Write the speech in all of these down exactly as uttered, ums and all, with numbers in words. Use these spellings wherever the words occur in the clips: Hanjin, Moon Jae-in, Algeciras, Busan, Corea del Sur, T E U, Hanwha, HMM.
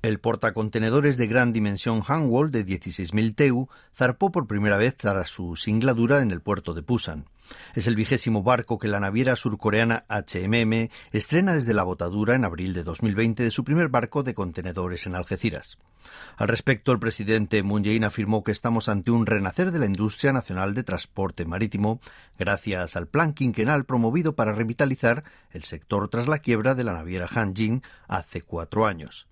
El portacontenedores de gran dimensión Hanwha de dieciséis mil T E U zarpó por primera vez tras su singladura en el puerto de Busan. Es el vigésimo barco que la naviera surcoreana H M M estrena desde la botadura en abril de dos mil veinte de su primer barco de contenedores en Algeciras. Al respecto, el presidente Moon Jae-in afirmó que estamos ante un renacer de la industria nacional de transporte marítimo gracias al plan quinquenal promovido para revitalizar el sector tras la quiebra de la naviera Hanjin hace cuatro años.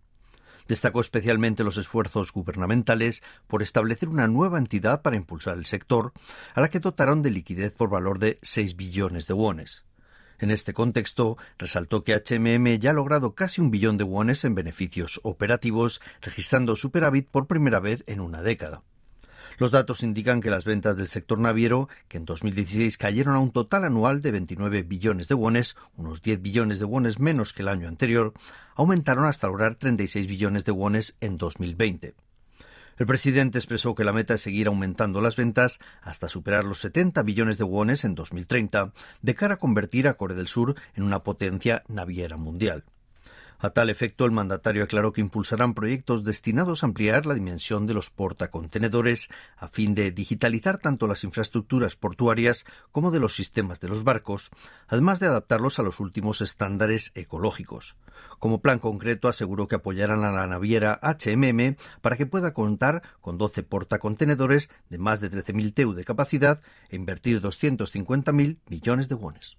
Destacó especialmente los esfuerzos gubernamentales por establecer una nueva entidad para impulsar el sector, a la que dotaron de liquidez por valor de seis billones de wones. En este contexto, resaltó que H M M ya ha logrado casi un billón de wones en beneficios operativos, registrando superávit por primera vez en una década. Los datos indican que las ventas del sector naviero, que en dos mil dieciséis cayeron a un total anual de veintinueve billones de wones, unos diez billones de wones menos que el año anterior, aumentaron hasta lograr treinta y seis billones de wones en dos mil veinte. El presidente expresó que la meta es seguir aumentando las ventas hasta superar los setenta billones de wones en dos mil treinta, de cara a convertir a Corea del Sur en una potencia naviera mundial. A tal efecto, el mandatario aclaró que impulsarán proyectos destinados a ampliar la dimensión de los portacontenedores a fin de digitalizar tanto las infraestructuras portuarias como de los sistemas de los barcos, además de adaptarlos a los últimos estándares ecológicos. Como plan concreto, aseguró que apoyarán a la naviera H M M para que pueda contar con doce portacontenedores de más de trece mil T E U de capacidad e invertir doscientos cincuenta mil millones de wones.